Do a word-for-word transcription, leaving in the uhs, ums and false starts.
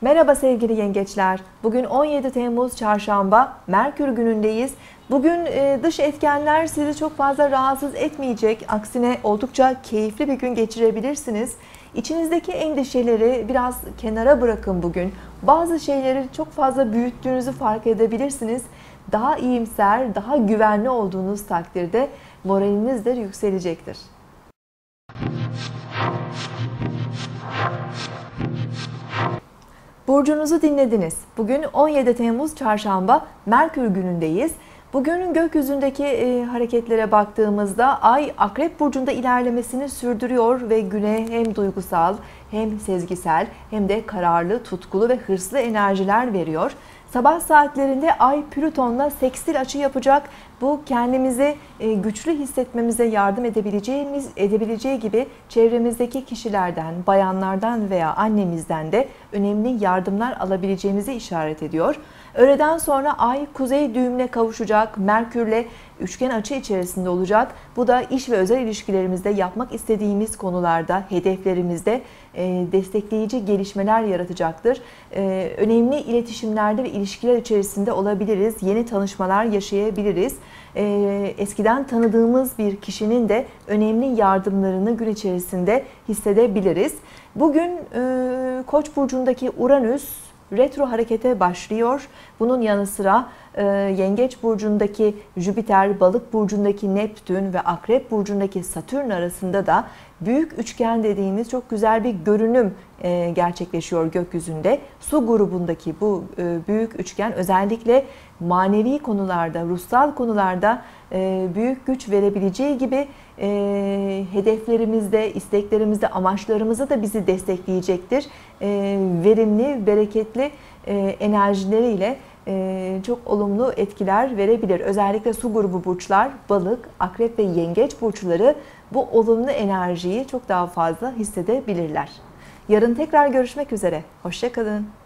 Merhaba sevgili yengeçler. Bugün on yedi Temmuz Çarşamba, Merkür günündeyiz. Bugün dış etkenler sizi çok fazla rahatsız etmeyecek. Aksine oldukça keyifli bir gün geçirebilirsiniz. İçinizdeki endişeleri biraz kenara bırakın bugün. Bazı şeyleri çok fazla büyüttüğünüzü fark edebilirsiniz. Daha iyimser, daha güvenli olduğunuz takdirde moraliniz de yükselecektir. Burcunuzu dinlediniz. Bugün on yedi Temmuz Çarşamba, Merkür günündeyiz. Bugünün gökyüzündeki e, hareketlere baktığımızda Ay Akrep Burcu'nda ilerlemesini sürdürüyor ve güne hem duygusal hem sezgisel hem de kararlı, tutkulu ve hırslı enerjiler veriyor. Sabah saatlerinde Ay Plüton'la sekstil açı yapacak. Bu kendimizi güçlü hissetmemize yardım edebileceğimiz edebileceği gibi çevremizdeki kişilerden, bayanlardan veya annemizden de önemli yardımlar alabileceğimizi işaret ediyor. Öğleden sonra Ay Kuzey düğümüne kavuşacak. Merkür'le üçgen açı içerisinde olacak. Bu da iş ve özel ilişkilerimizde, yapmak istediğimiz konularda, hedeflerimizde destekleyici gelişmeler yaratacaktır. Önemli iletişimlerde ve ilişkiler içerisinde olabiliriz. Yeni tanışmalar yaşayabiliriz. Eskiden tanıdığımız bir kişinin de önemli yardımlarını gün içerisinde hissedebiliriz. Bugün Koç burcundaki Uranüs retro harekete başlıyor. Bunun yanı sıra Yengeç burcundaki Jüpiter, Balık burcundaki Neptün ve Akrep burcundaki Satürn arasında da Büyük Üçgen dediğimiz çok güzel bir görünüm gerçekleşiyor gökyüzünde. Su grubundaki bu Büyük Üçgen özellikle manevi konularda, ruhsal konularda büyük güç verebileceği gibi hedeflerimizde, isteklerimizde, amaçlarımızda da bizi destekleyecektir. Verimli, bereketli enerjileriyle çok olumlu etkiler verebilir. Özellikle su grubu burçlar, Balık, Akrep ve Yengeç burçları bu olumlu enerjiyi çok daha fazla hissedebilirler. Yarın tekrar görüşmek üzere. Hoşça kalın.